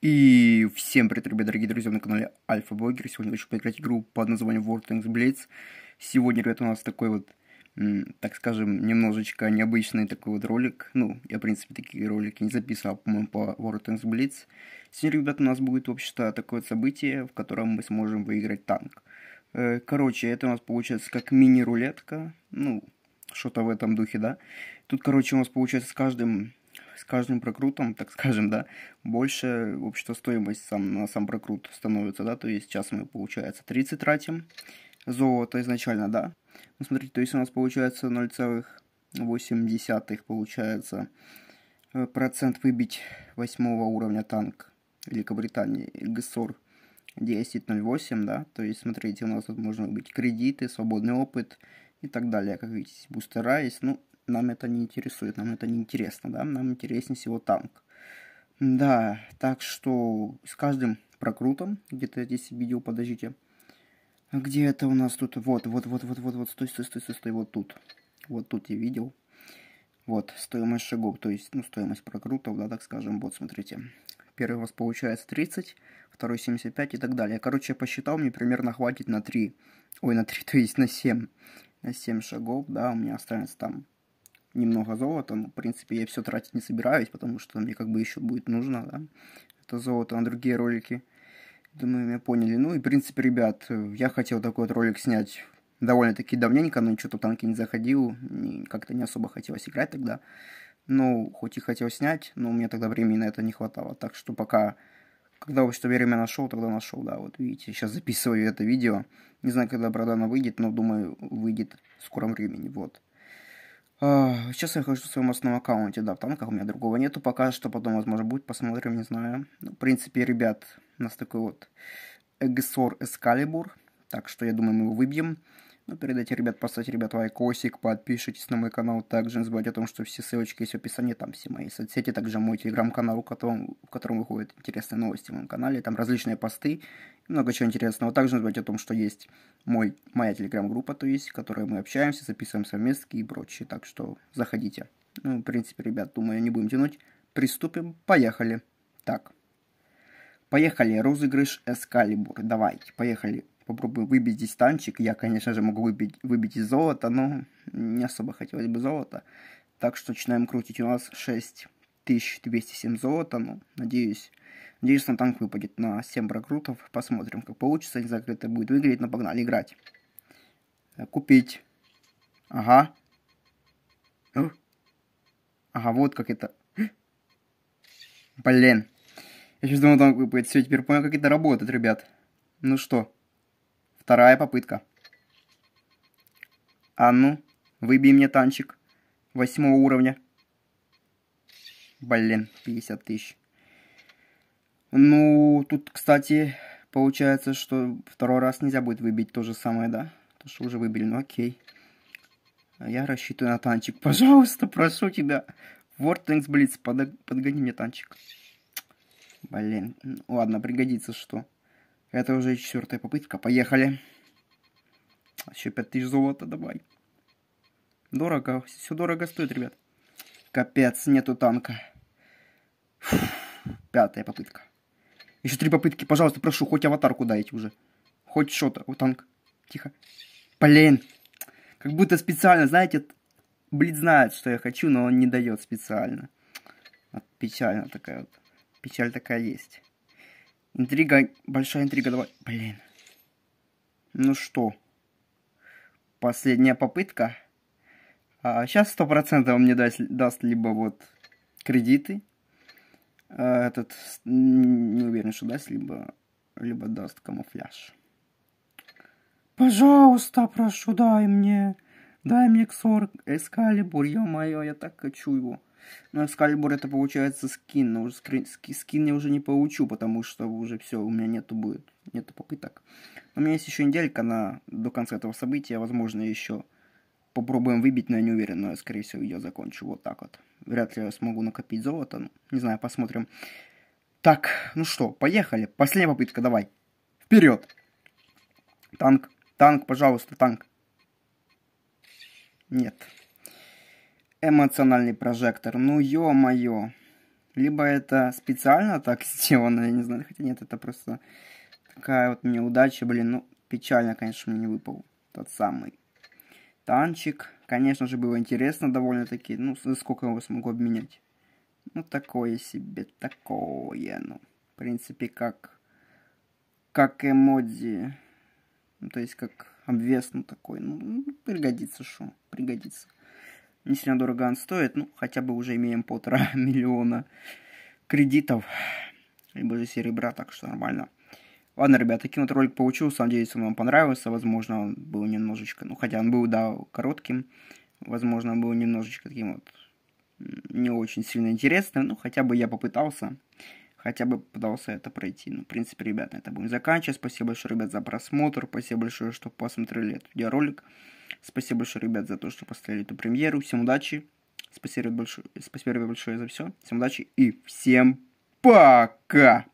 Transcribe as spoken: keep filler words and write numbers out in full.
И всем привет, ребята, дорогие друзья, на канале Альфа Блогер. Сегодня хочу поиграть игру под названием World of Tanks Blitz. Сегодня, ребята, у нас такой вот, так скажем, немножечко необычный такой вот ролик. Ну, я, в принципе, такие ролики не записывал, по-моему, по World of Tanks Blitz. Сегодня, ребята, у нас будет, вообще-то, такое вот событие, в котором мы сможем выиграть танк. Короче, это у нас получается как мини-рулетка. Ну, что-то в этом духе, да. Тут, короче, у нас получается с каждым... С каждым прокрутом, так скажем, да, больше, в общем-то, стоимость сам, на сам прокрут становится, да, то есть сейчас мы, получается, тридцать тратим золото изначально, да. Ну, смотрите, то есть у нас получается ноль целых восемь десятых, получается, процент выбить восьмого уровня танк Великобритании джи эс о эр десять ноль восемь, да, то есть, смотрите, у нас тут можно выбить кредиты, свободный опыт и так далее, как видите, бустера есть, ну, нам это не интересует, нам это не интересно, да, нам интереснее всего танк. Да, так что с каждым прокрутом, где-то здесь видео, подождите, где это у нас тут, вот, вот, вот, вот, вот, вот, стой, стой, стой, стой, стой, вот тут, вот тут я видел, вот, стоимость шагов, то есть, ну, стоимость прокрутов, да, так скажем, вот, смотрите, первый у вас получается тридцать, второй семьдесят пять и так далее. Короче, я посчитал, мне примерно хватит на три, ой, на три, то есть на семь, на семь шагов, да, у меня останется там немного золота, но, в принципе, я все тратить не собираюсь, потому что мне как бы еще будет нужно, да, это золото на другие ролики. Думаю, меня поняли. Ну и, в принципе, ребят, я хотел такой вот ролик снять довольно-таки давненько, но что-то танки не заходил, как-то не особо хотелось играть тогда. Ну, хоть и хотел снять, но у меня тогда времени на это не хватало, так что пока... Когда вообще время нашел, тогда нашел, да, вот видите, сейчас записываю это видео. Не знаю, когда, правда, она выйдет, но, думаю, выйдет в скором времени, вот. Сейчас я хожу в своем основном аккаунте, да, в танках у меня другого нету пока что, потом, возможно, будет, посмотрим, не знаю. Ну, в принципе, ребят, у нас такой вот джи эс о эр Эскалибур, так что, я думаю, мы его выбьем. Но перед этим, ребят, поставьте, ребят, лайкосик, подпишитесь на мой канал, также не забывайте о том, что все ссылочки есть в описании, там все мои соцсети, также мой телеграм-канал, в котором, в котором выходят интересные новости в моем канале, там различные посты, много чего интересного. Также не забывайте о том, что есть мой, моя телеграм-группа, то есть, в которой мы общаемся, записываем совместки и прочее, так что заходите. Ну, в принципе, ребят, думаю, не будем тянуть, приступим, поехали. Так, поехали, розыгрыш Эскалибур, давайте, поехали. Попробую выбить здесь танчик. Я, конечно же, могу выбить, выбить из золота, но не особо хотелось бы золота. Так что начинаем крутить. У нас шесть тысяч двести семь золота. Ну, надеюсь, надеюсь, на танк выпадет на семь прокрутов. Посмотрим, как получится. Не знаю, как это будет выглядеть, но погнали играть. Купить. Ага. Ага, вот как это. Блин. Я сейчас думал, танк выпадет. Все, теперь понял, как это работает, ребят. Ну что. Вторая попытка. А ну, выбей мне танчик. Восьмого уровня. Блин, пятьдесят тысяч. Ну, тут, кстати, получается, что второй раз нельзя будет выбить то же самое, да? То, что уже выбили, ну окей. Я рассчитываю на танчик. Пожалуйста, прошу тебя. World of Tanks Blitz, под... подгони мне танчик. Блин, ладно, пригодится что. Это уже четвертая попытка. Поехали. Еще пять тысяч золота давай. Дорого. Все дорого стоит, ребят. Капец, нету танка. Фух. Пятая попытка. Еще три попытки. Пожалуйста, прошу, хоть аватарку дайте уже. Хоть что-то. Вот танк. Тихо. Блин. Как будто специально, знаете, блин, знает, что я хочу, но он не дает специально. Вот печально такая вот. Печаль такая есть. Интрига, большая интрига, давай. Блин. Ну что. Последняя попытка. А, сейчас сто процентов он мне даст, даст либо вот кредиты. А, этот, не уверен, что даст, либо, либо даст камуфляж. Пожалуйста, прошу, дай мне. Дай мне джи эс о эр Эскалибур, ё-моё, я так хочу его. Но Эскалибур это получается скин, но уже скрин, ски, скин я уже не получу, потому что уже все, у меня нету будет, нету попыток. Но у меня есть еще неделька на, до конца этого события, возможно еще попробуем выбить, но я не уверен, но я, скорее всего, ее закончу вот так вот. Вряд ли я смогу накопить золото, ну, не знаю, посмотрим. Так, ну что, поехали, последняя попытка, давай, вперед. Танк, танк, пожалуйста, танк. Нет. Эмоциональный прожектор. Ну, ё-моё. либо это специально так сделано, я не знаю, хотя нет, это просто такая вот мне удача, блин, ну, печально, конечно, мне не выпал тот самый танчик. Конечно же, было интересно довольно-таки, ну, сколько его смогу обменять. Ну, такое себе, такое, ну, в принципе, как, как эмодзи, ну, то есть, как обвес, ну, такой, ну, пригодится, шо, пригодится. Не сильно дорого он стоит, ну, хотя бы уже имеем полтора миллиона кредитов, либо же серебра, так что нормально. Ладно, ребят, таким вот ролик получился, надеюсь, он вам понравился, возможно, он был немножечко, ну, хотя он был, да, коротким, возможно, он был немножечко таким вот не очень сильно интересным, ну, хотя бы я попытался, хотя бы пытался это пройти. Ну, в принципе, ребят, на это будем заканчивать. Спасибо большое, ребят, за просмотр, спасибо большое, что посмотрели этот видеоролик. Спасибо большое, ребят, за то, что поставили эту премьеру. Всем удачи. Спасибо, ребят, большое, спасибо, ребят, большое за все. Всем удачи и всем пока!